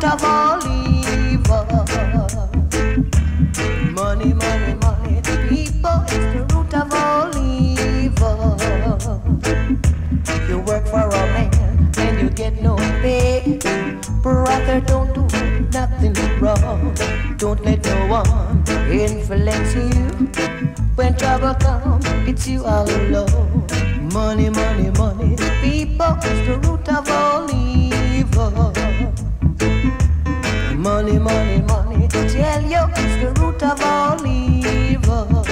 root of all evil. Money, money, money, people is the root of all evil. You work for a man and you get no pay. Brother, don't do nothing wrong. Don't let no one influence you. When trouble comes, it's you all alone. Money, money, money, people is the root of all evil. Money, money, money, tell you it's the root of all evil.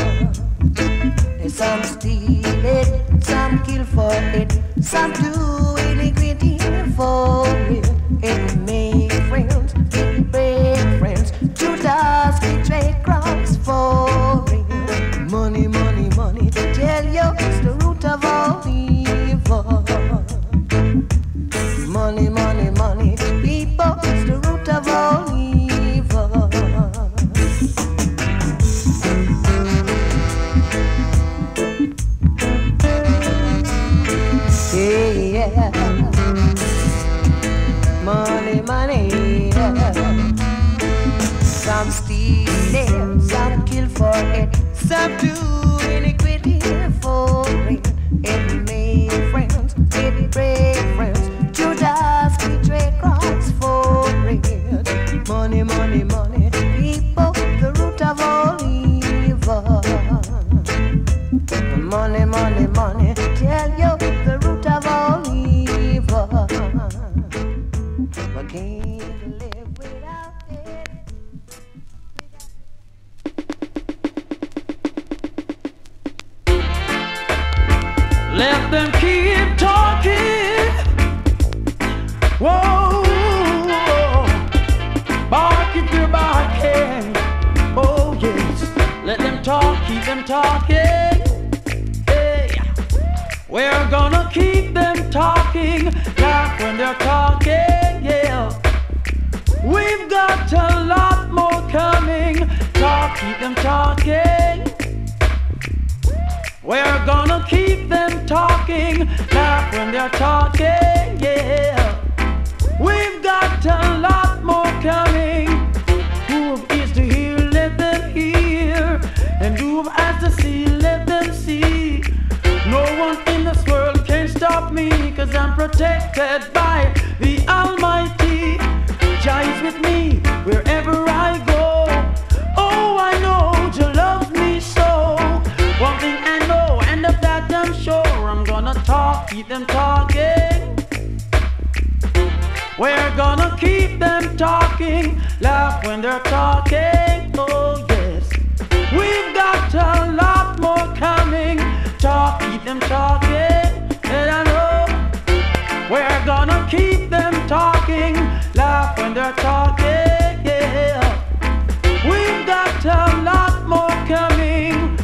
Some steal it, some kill for it, some do iniquity for it. It make friends, it break friends, Judas can trade crowns for it. Money, money, money, tell you it's the root of all evil. Money, money, money, people, it's the root of all evil. Yeah, money, money, yeah. Some steal it, some kill for it, some do iniquity for it. It make friends, it break friends, Judas betray Christ for it. Money, money, money, people, the root of all evil. Money, money, money, tell you the root of all evil. I can't live without it. Let them keep talking. Whoa, bark if you're barking. Oh yes, let them talk, keep them talking. We're gonna keep them talking, like when they're talking, yeah. We've got a lot more coming, talk, keep them talking. We're gonna keep them talking, like when they're talking, yeah. We've got a lot more coming. Who is to hear, let them hear. And who has to see, let them see. No one in this world can stop me, cause I'm protected by the Almighty. Jah is with me wherever I go. Oh, I know Jah loves me so. One thing I know, and of that I'm sure, I'm gonna talk, keep them talking. We're gonna keep them talking, laugh when they're talking, oh yes. We've got a lot more coming. Talk, keep them talking, and I know we're gonna keep them talking, laugh when they're talking, yeah. We've got a lot more coming.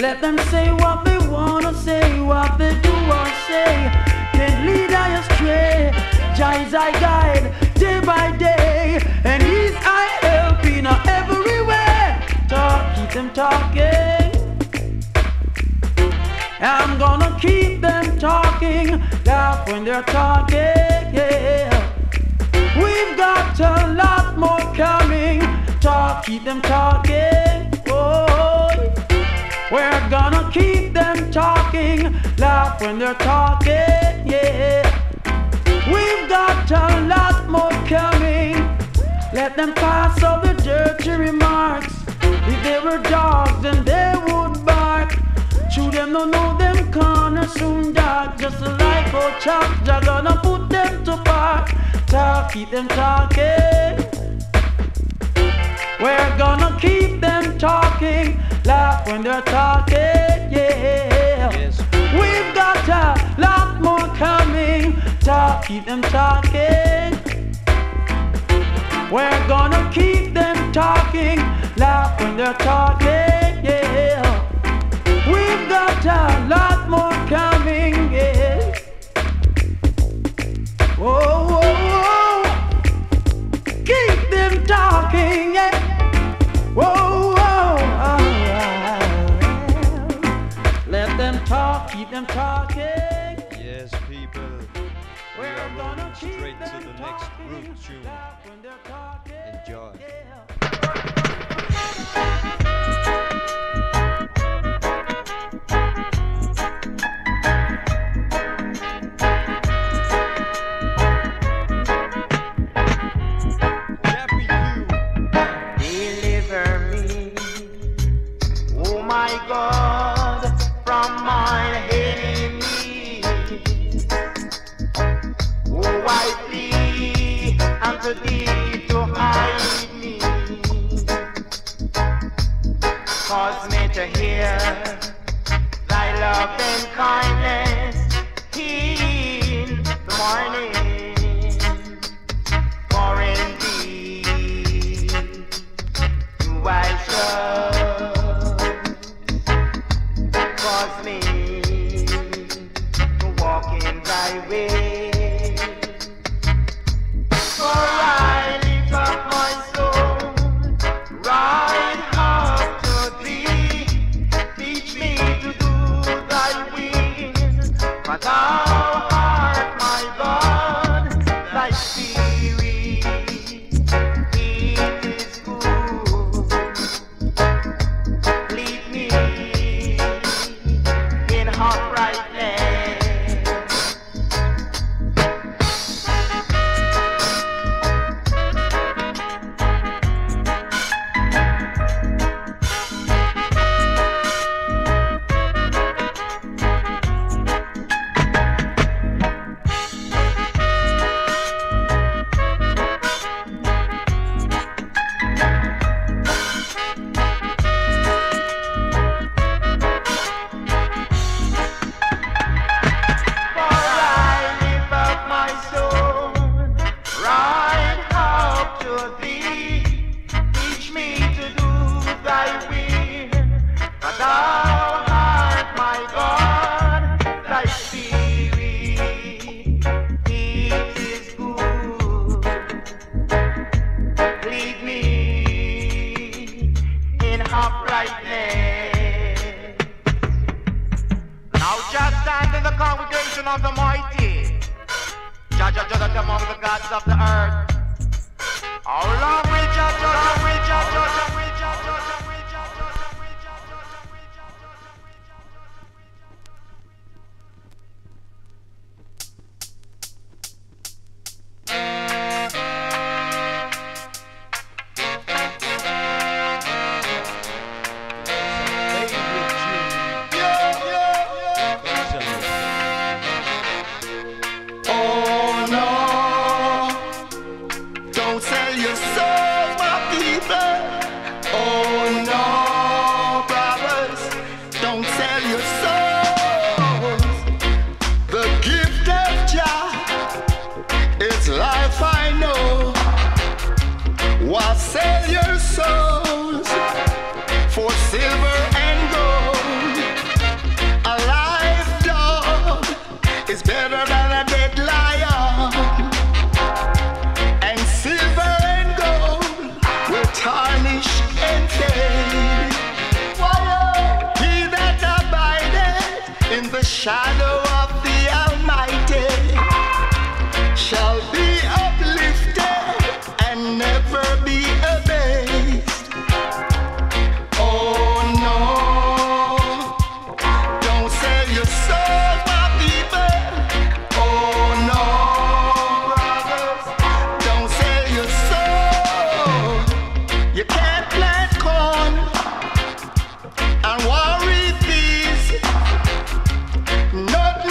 Let them say what they wanna say, what they do or say. Can't lead I astray. Jah is I guide, day by day, and He's I help in every way. Talk, keep them talking. I'm gonna keep them talking, laugh when they're talking, yeah. We've got a lot more coming, talk, keep them talking, oh. We're gonna keep them talking, laugh when they're talking, yeah. We've got a lot more coming. Let them pass all the dirty remarks. If they were dogs, then they would bark. Chew them, don't know them corner soon, dog. Just like old Chuck, Jah gonna put them to park. Talk, keep them talking. We're gonna keep them talking, laugh when they're talking, yeah. Yes. We've got a lot more coming. Talk, keep them talking. We're gonna keep them talking, laugh when they're talking, yeah. We've got a lot more coming, yeah. Oh, oh, oh. Keep them talking, yeah. Whoa, oh, oh. Let them talk, keep them talking. Yes, people. We're gonna keep straight to the next group tune. Enjoy. Not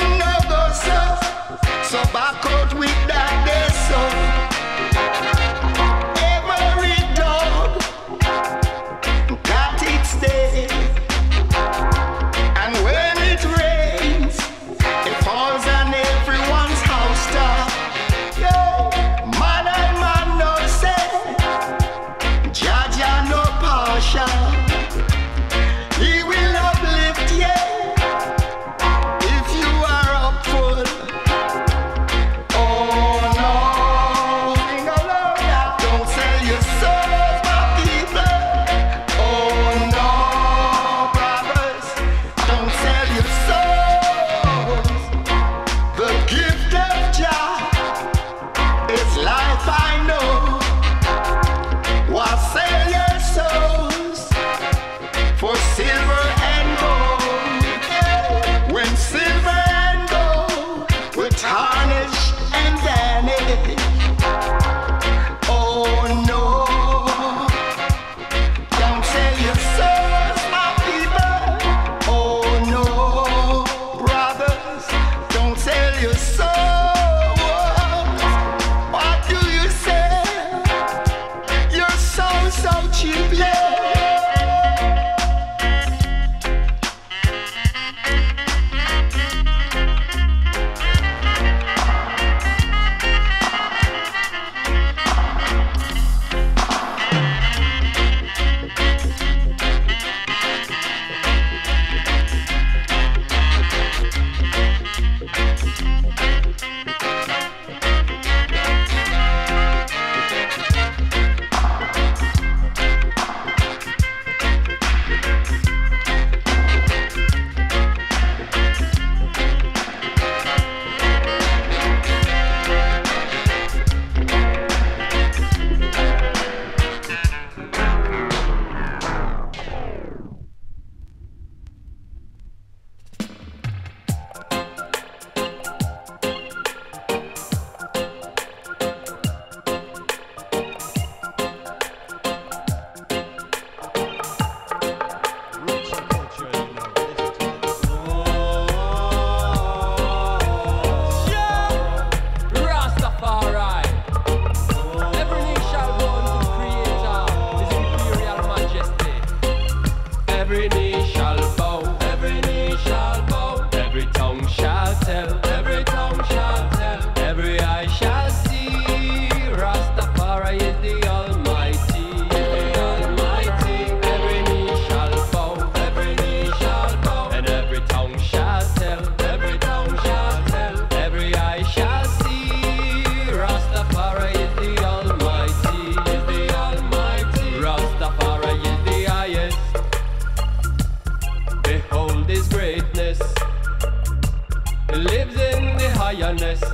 the nest,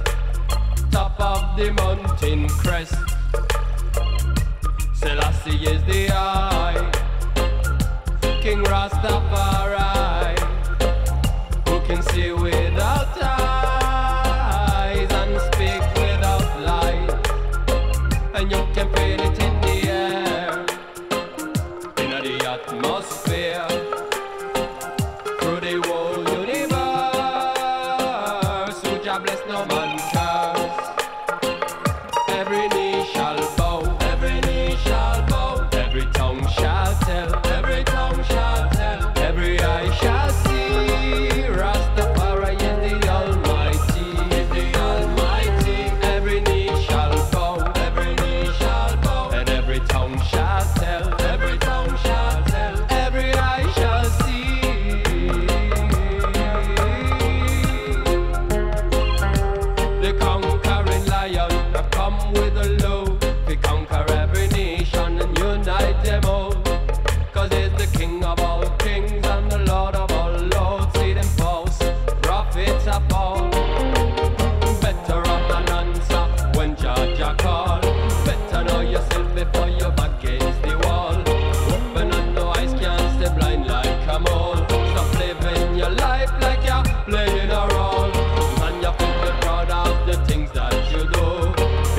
top of the mountain crest. Selassie is the eye, King Rastafari, who can see without eyes and speak without lies. And you can feel it in the air, in the atmosphere, through the whole universe. Who shall bless, no man curse. Every knee shall bow, every knee shall bow, every tongue shall tell, every tongue shall tell, every eye shall see. Rastafari is the Almighty, is the Almighty. Every knee shall bow, every knee shall bow, and every tongue shall tell, every tongue shall tell, every eye shall see. The conquering lion have come with a load to conquer every nation and unite them all. Cause he's the king of all kings and the lord of all lords. See them false prophets are fall. Better have an answer when judge a call. Better know yourself before you're back against the wall. Open up no eyes, can't stay blind like a mole. Stop living your life like you're playing a role. And you feel the proud of the things that you do.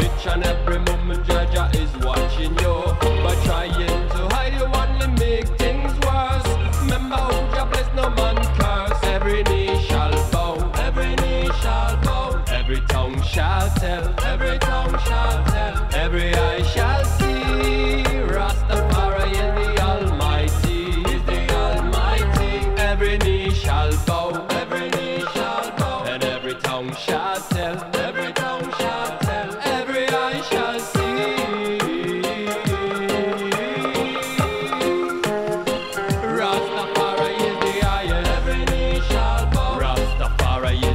Each and every moment Jaja is watching you, but trying to hide you only make things worse. Remember who Jah bless, no man curse. Every knee shall bow, every knee shall bow, every tongue shall tell, every tongue shall tell, every eye shall see. Rastafari is the Almighty, is the Almighty. Every knee shall bow, every knee shall bow, and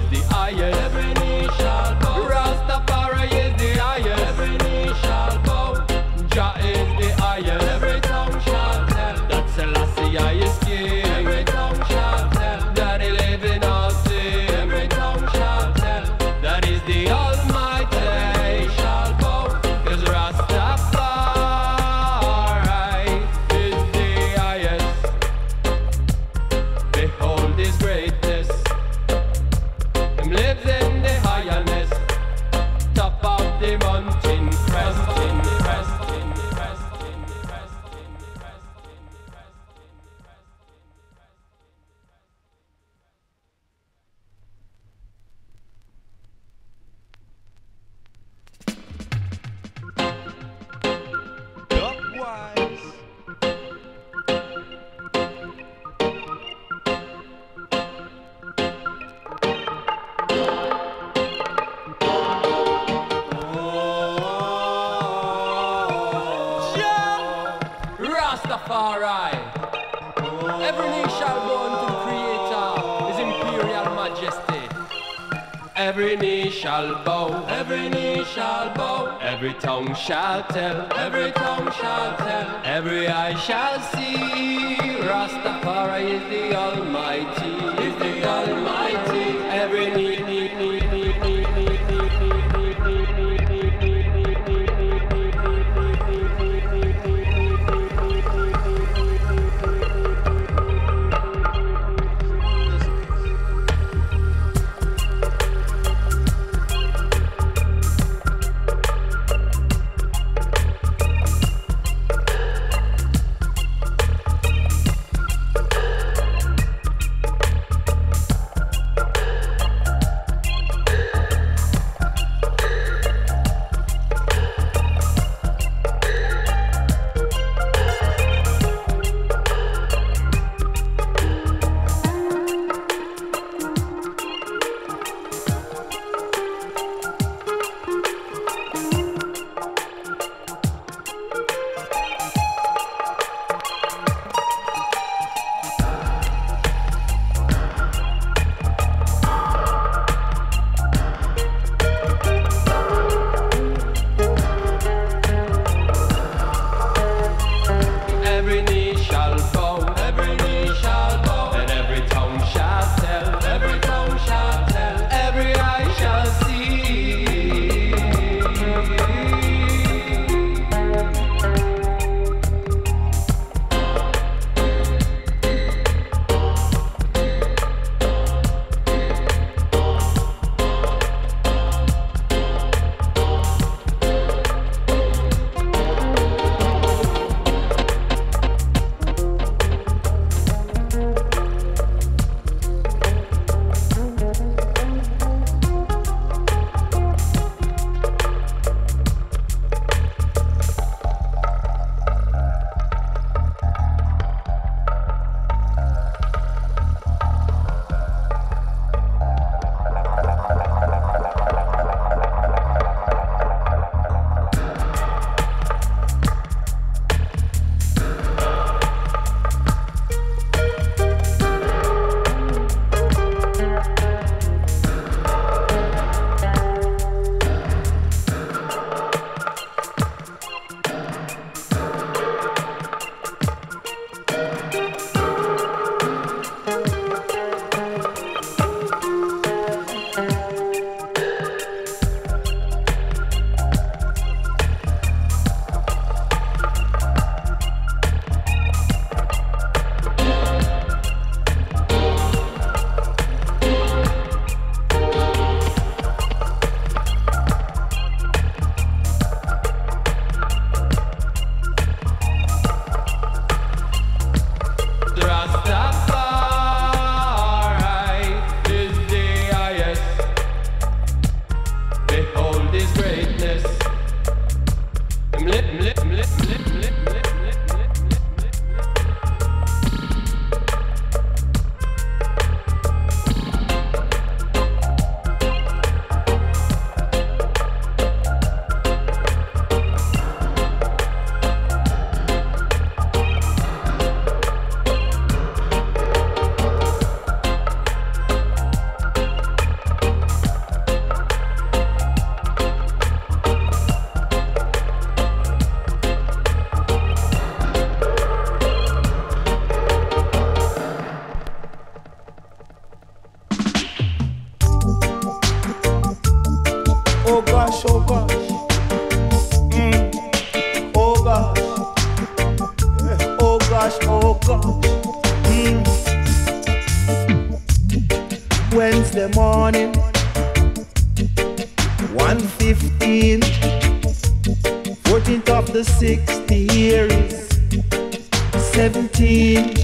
every tongue shall tell, every tongue shall tell, every eye shall see. Rastafari is the highest, every knee shall bow. Rastafari is the highest, every knee shall bow. Rastafari is the highest, every knee shall bow. Jah is the highest, every tongue shall tell. That Selassie is king, every tongue shall tell. That he lives in all things, every tongue shall tell. That is the Almighty, every knee shall bow. 'Cause Rastafari is the highest. Behold his greatness. Him lives in the highness, top of the mountain crest. Rastafari, every knee shall bow unto Creator, His Imperial Majesty. Every knee shall bow, every knee shall bow, every tongue shall tell, every tongue shall tell, every eye shall see. Rastafari is the Almighty, is the Almighty. Every Wednesday morning, 1:15, 14th of the 6th year is 17,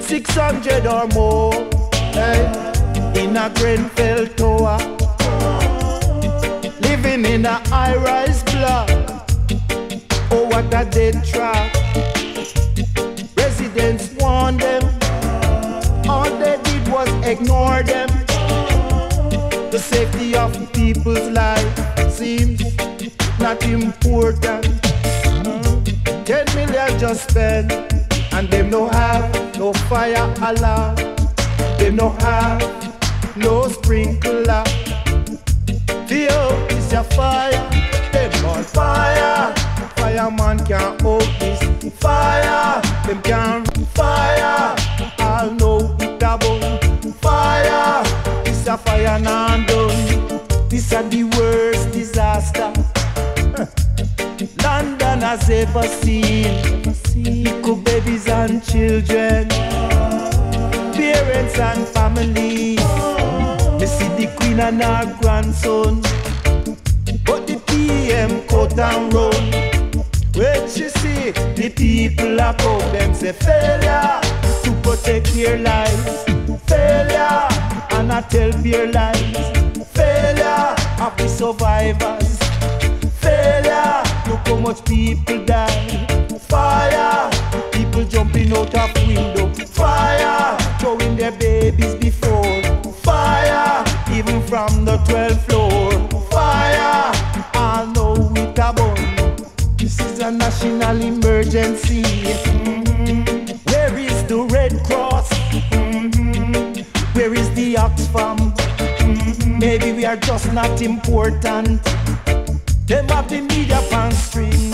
600 or more, in a Grenfell tower, living in a high-rise block. Oh, what a dead trap. Residents warned them, all they did was ignore them. The safety of people's lives seems not important. 10 million just spent, and them no have no fire alarm. Them no have no sprinkler. The earth is a fire, them on fire. Fireman can't hold this fire. Them can't fire. I'll know it about fire. It's a fire not done. This is the worst disaster London has ever seen. Little babies and children, parents and families. They see the Queen and her grandson, but the PM cut and run. When she see the people above them say failure to protect their lives, failure and I tell their lives, failure of the survivors, failure. Look how much people die. Fire, people jumping out of window. Fire, throwing their babies before. Fire, even from the 12th floor. Fire, I know it abound. This is a national emergency. Where is the Red Cross? Where is the Oxfam? Maybe we are just not important. Them have the media pan stream.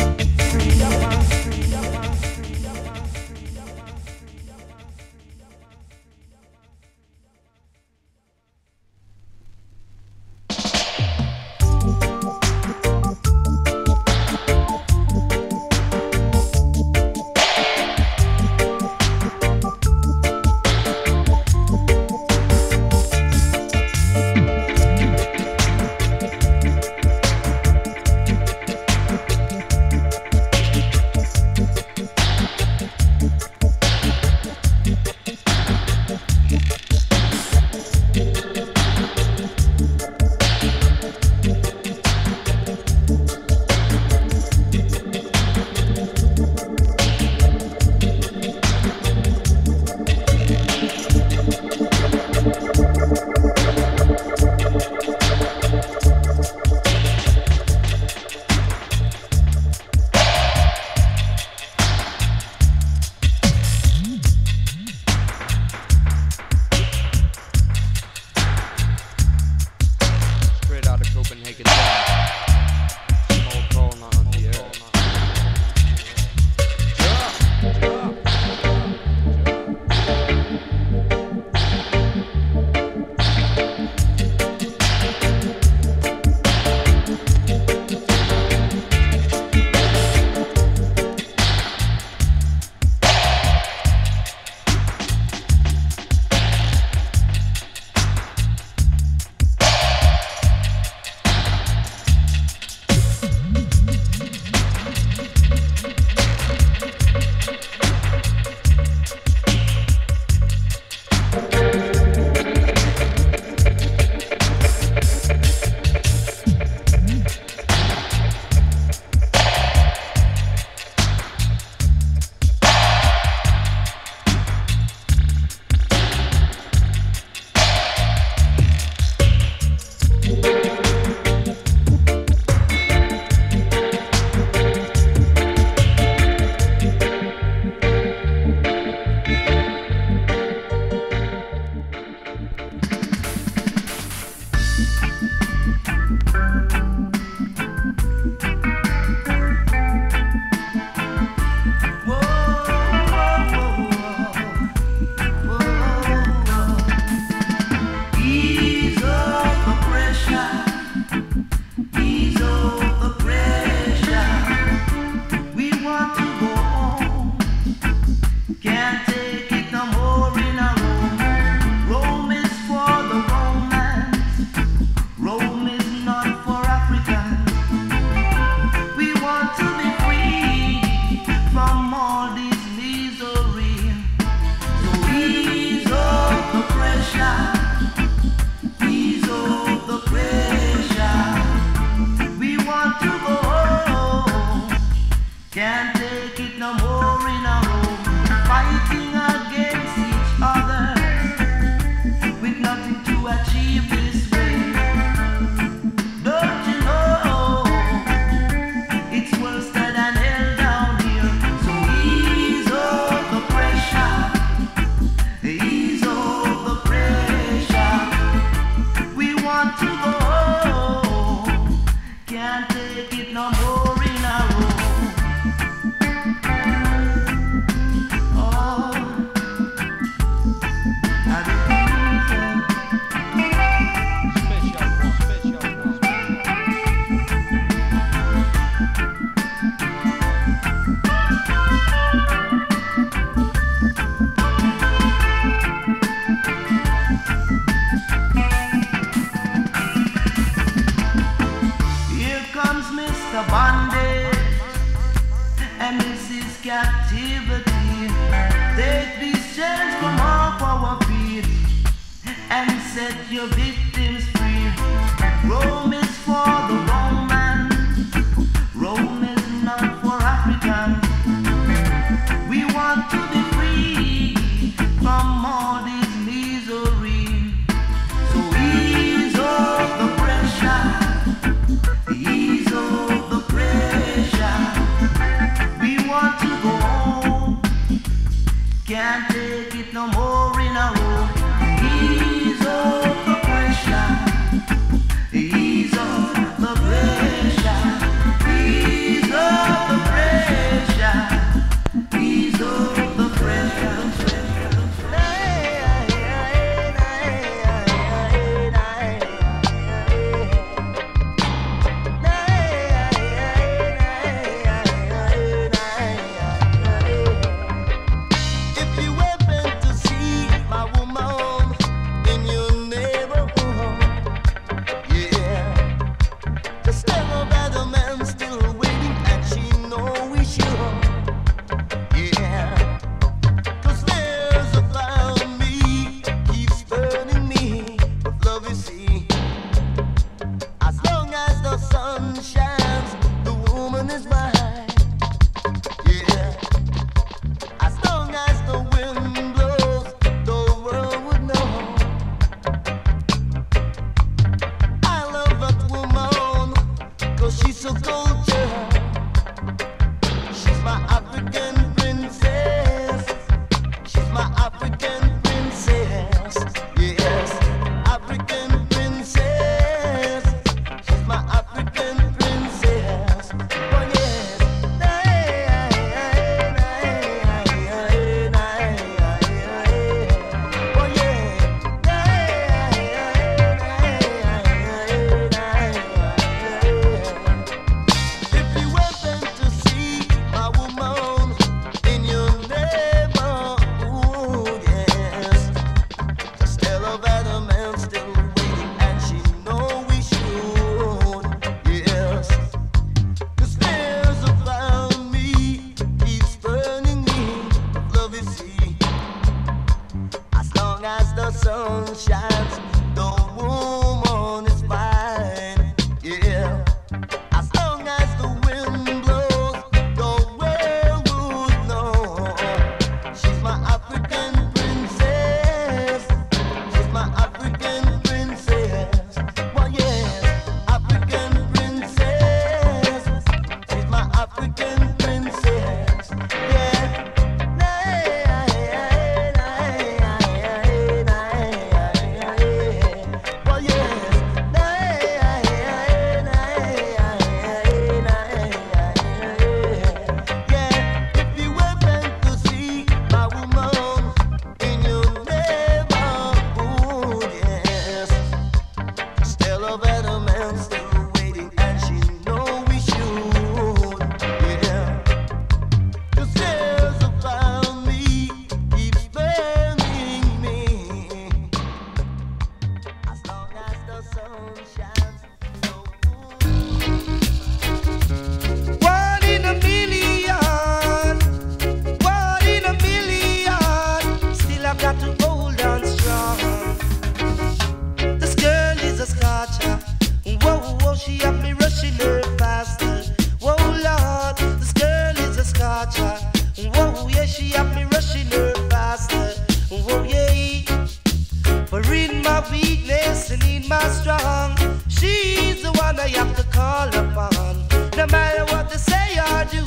Weakness. Celine, my strong. She's the one I have to call upon. No matter what they say or do,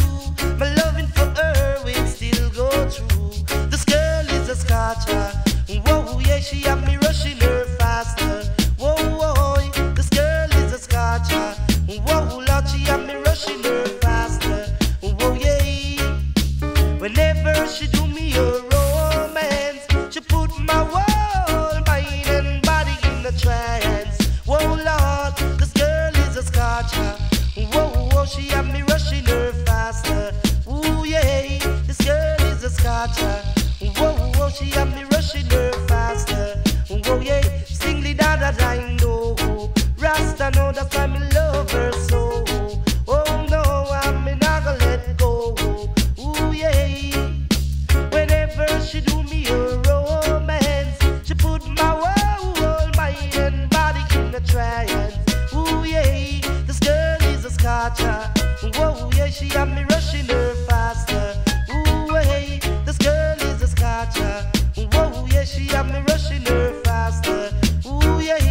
my loving for her will still go through. This girl is a scotcher. Whoa, yeah, she have me rushing her faster. Whoa, whoa, this girl is a scotcher. Whoa, Lord, she have me rushing her faster. Whoa, yeah. Whenever she do me a romance, she put my whole mind and body in a trance. Whoa, Lord, this girl is a scotcher. Whoa, whoa, she have me rushing her faster. Ooh, yeah, this girl is a scotcher. Whoa, whoa, she have me rushing her faster. Whoa, yeah, sing the da da da, I know. Rasta know that's why me love her so. Oh no, I'm not gonna let go. Ooh, yeah. Whenever she do me a romance, she put my whole mind and body in a trance. Ooh, yeah, this girl is a scotcher. Whoa, yeah, she have me rushing her faster. Ooh, yeah, this girl is a scotcher. Whoa, yeah, she have me rushing her faster. Ooh, yeah.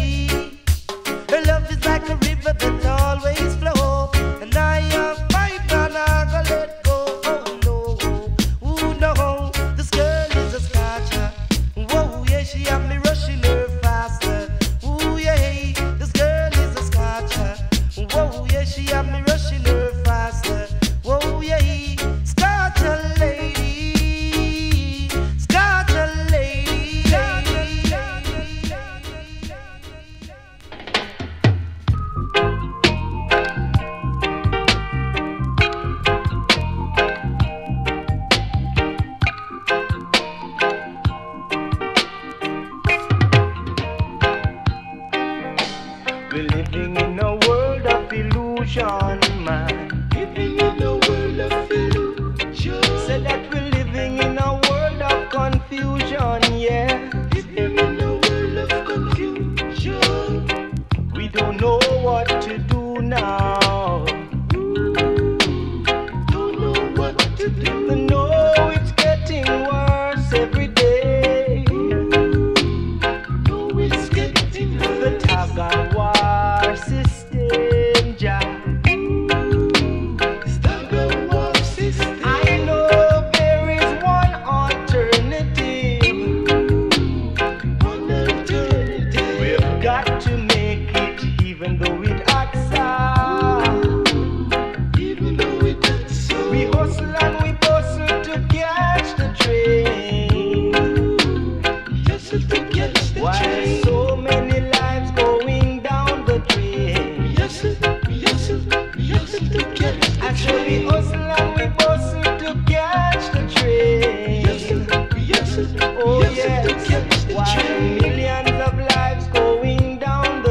Her love is like a river that always flows, and I am mine, and I gonna let go. Oh no, ooh no, this girl is a scotcher. Whoa, yeah, she have me rushing her faster. Ooh, yeah, this girl is a scotcher. Whoa, yeah, she have me rushing her faster. Whoa, yeah, scotcher lady, scotcher lady. Millions of lives going down the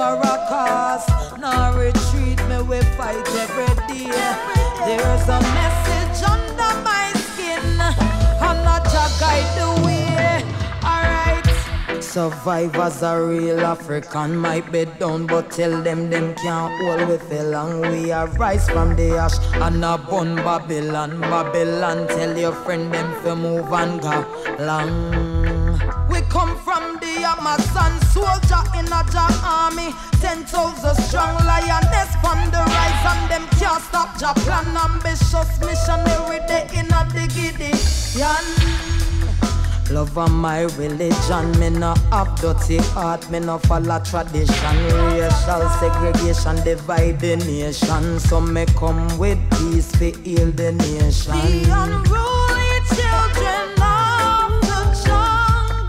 never a cause, nor retreat. Me we fight every day. There's a message under my skin, and a Jah guide the way. Alright. Survivors are real African. Might be down, but tell them can't hold with a long. We arise from the ash and a burn Babylon. Babylon, tell your friend them to move and go long. We come from the Amazon, soldier in a Jah army. 10,000 strong, lioness from the rise, and them can't stop Jah plan. Ambitious missionary, they in a Gideon. Love of my religion, me no have dirty heart, me no follow tradition. Racial segregation divide the nation, so me come with peace to heal the nation. The unruly children of the jungle.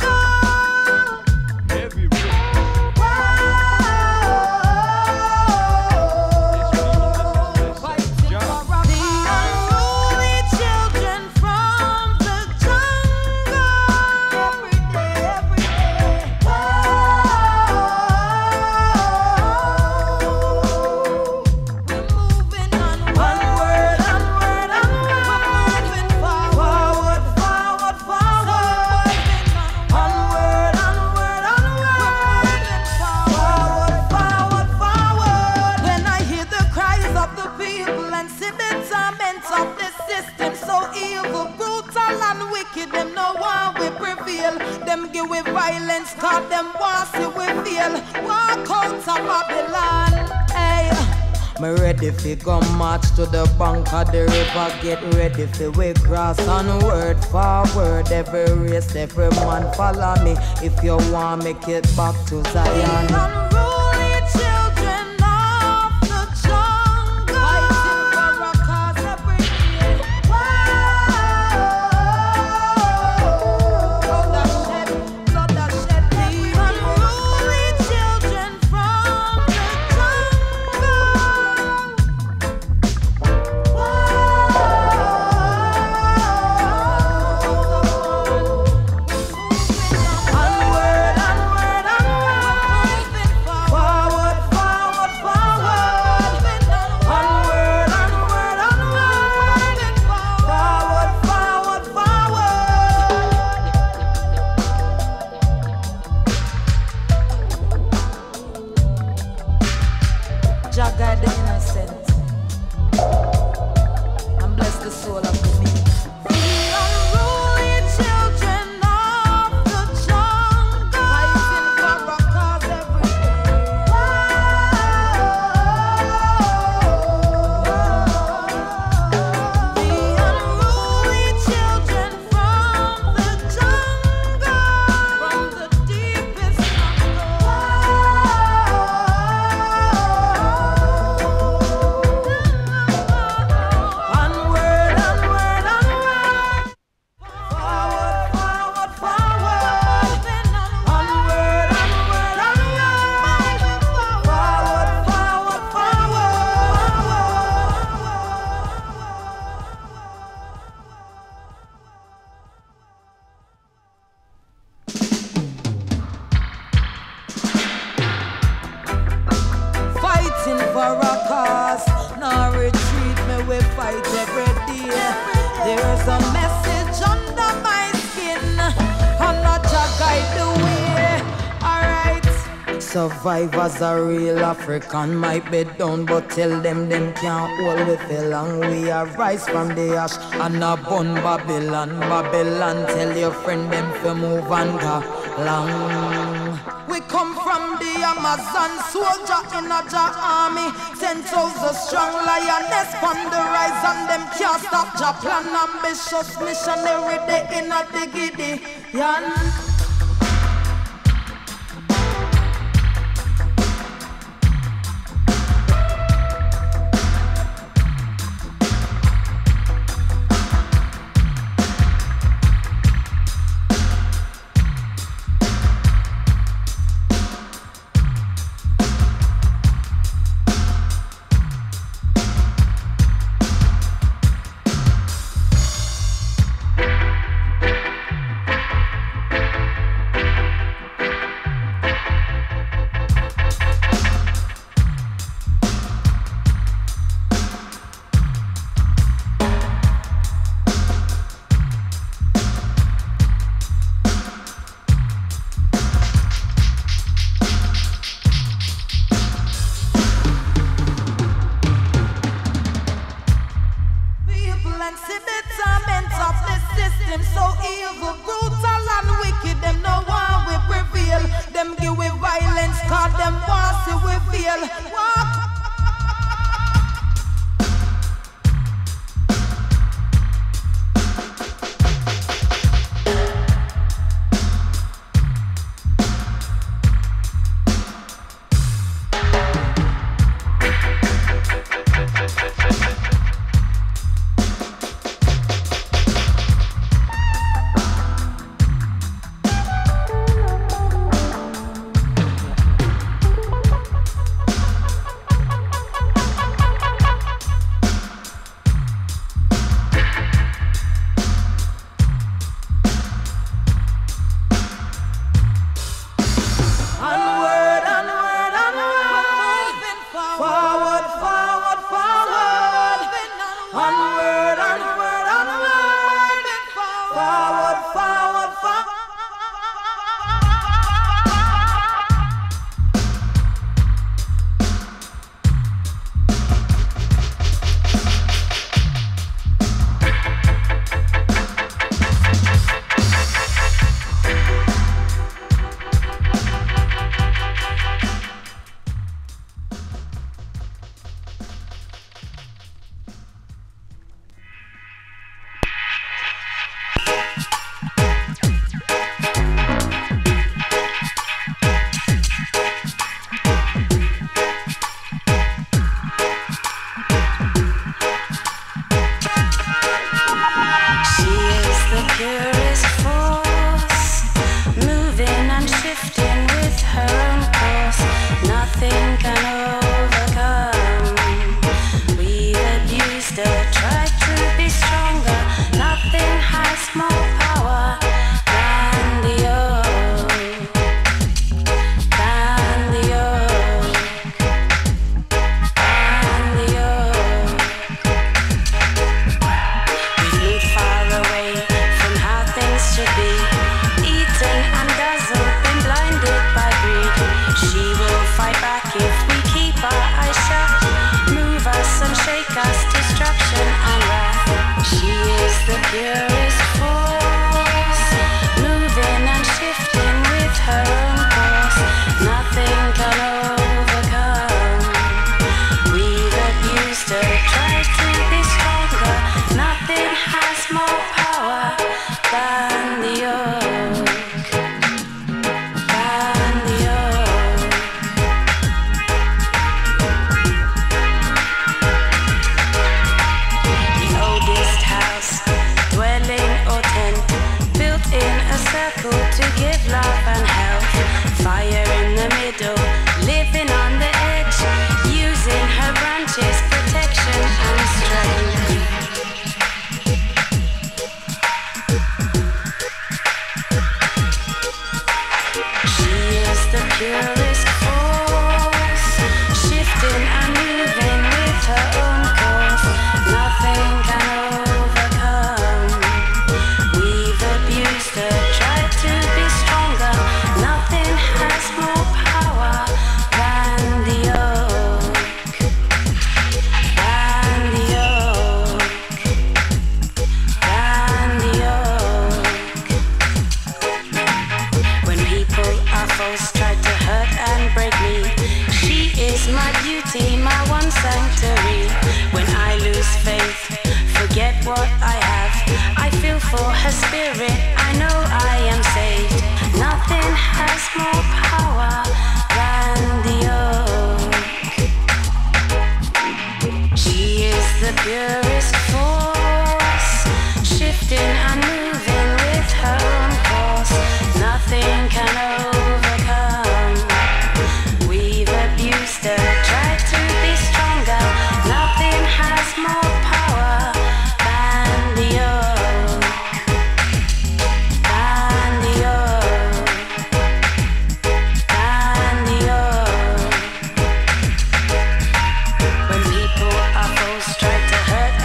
Cause them wants it we feel. Walk out of Babylon. Hey, me ready fi go march to the bank of the river. Get ready fi we cross onward, forward. Every race, every man follow me. If you want make it back to Zion. Survivors are real African. Might be down, but tell them can't hold with a long. We arise from the ash and a burn Babylon. Babylon, tell your friend them to move and go long. We come from the Amazon, soldier in a Jah army. 10,000 strong, lioness from the rise, and them can't stop Jah plan. Ambitious missionary, they in a Gideon. real. Walk. When people are forced, try to hurt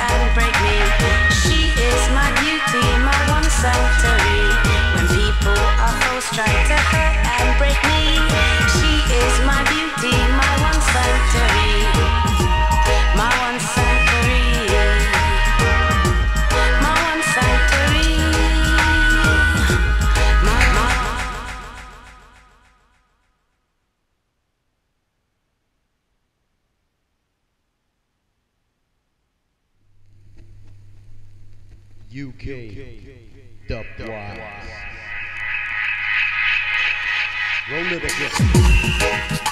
UK Dubwise. Roll it again.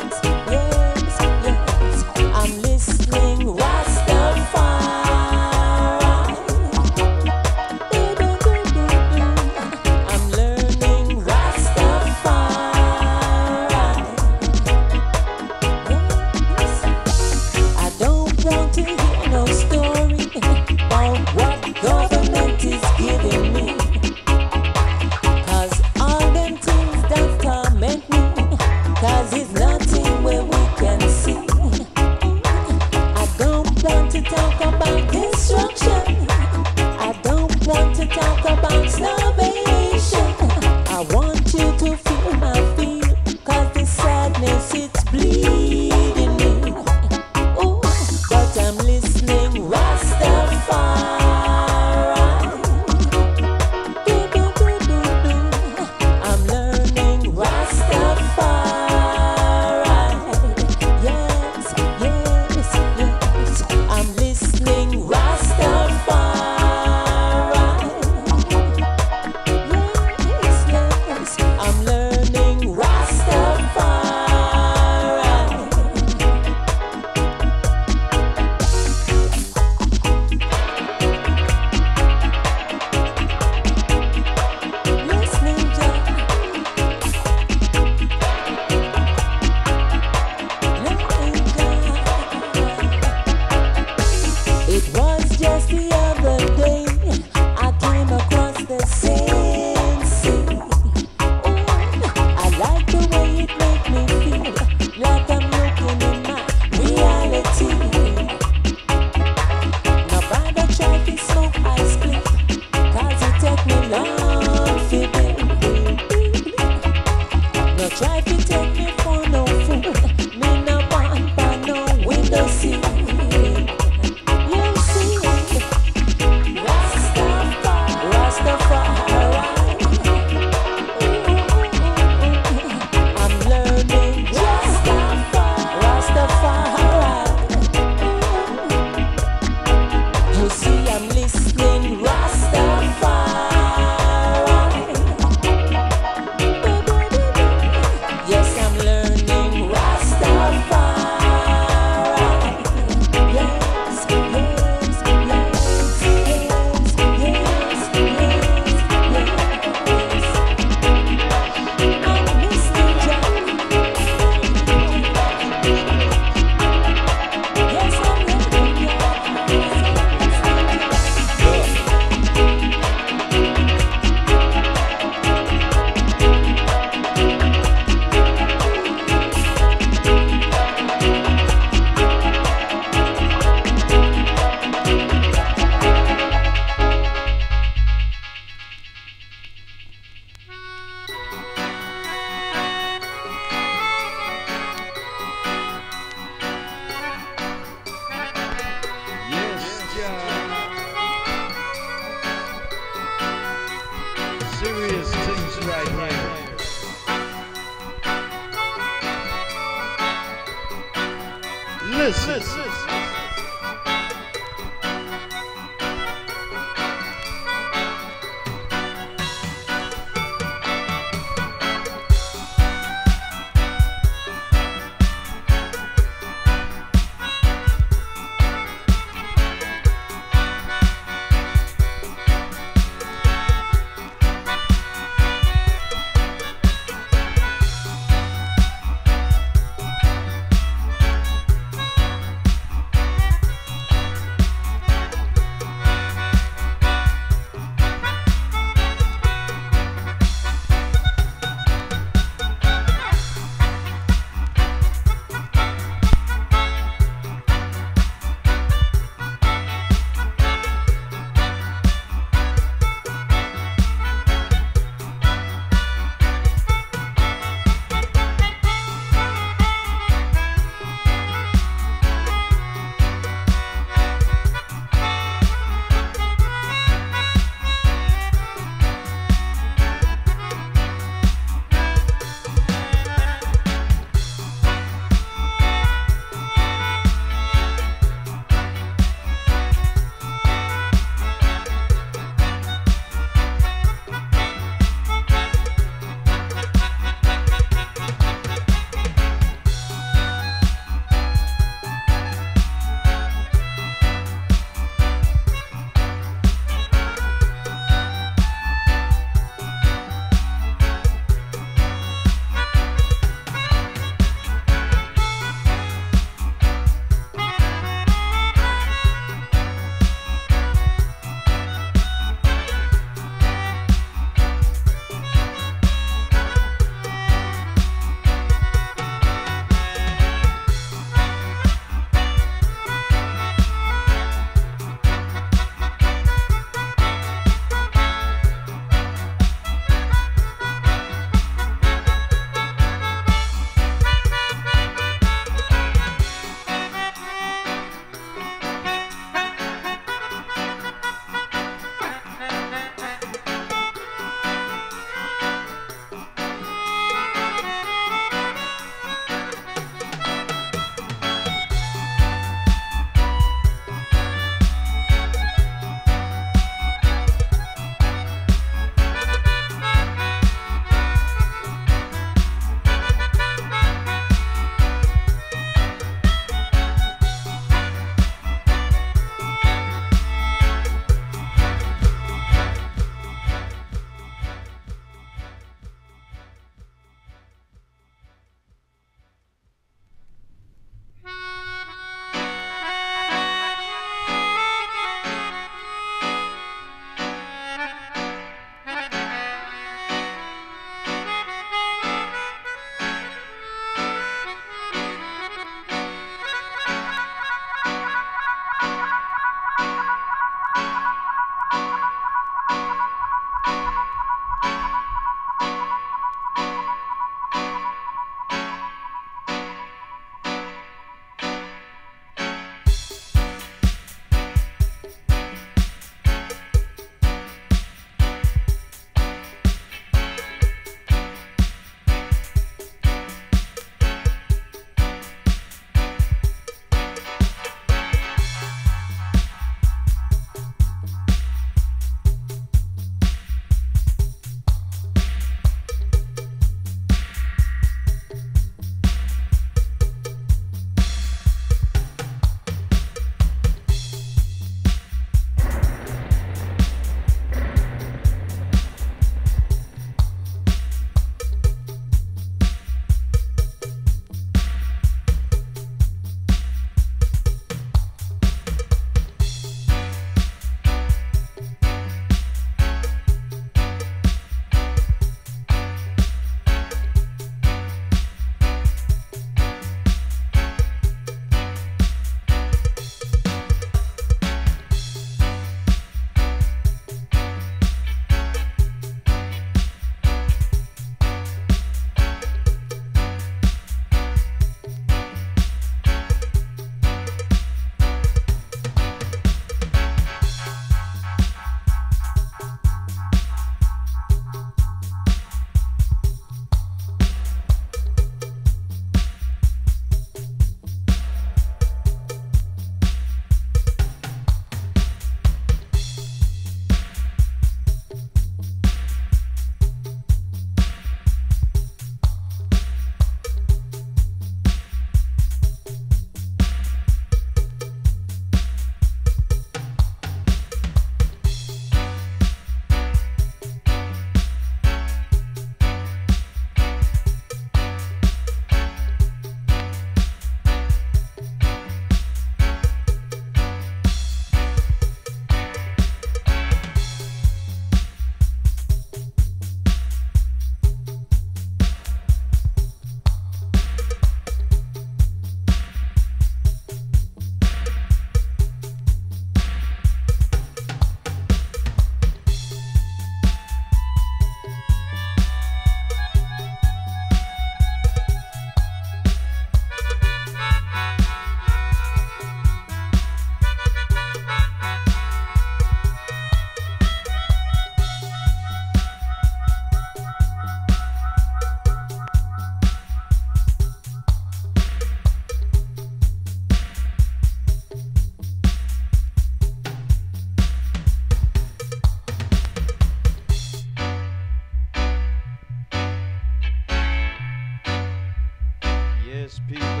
people.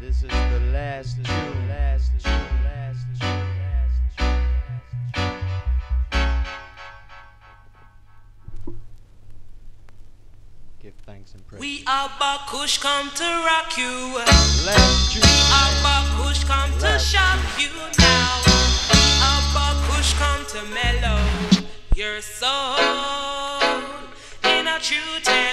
This is the last tune. Give thanks and praise. We Abakush come to rock you. Last tune. We Abakush come to shock you now. We Abakush come to mellow your soul in a true tale.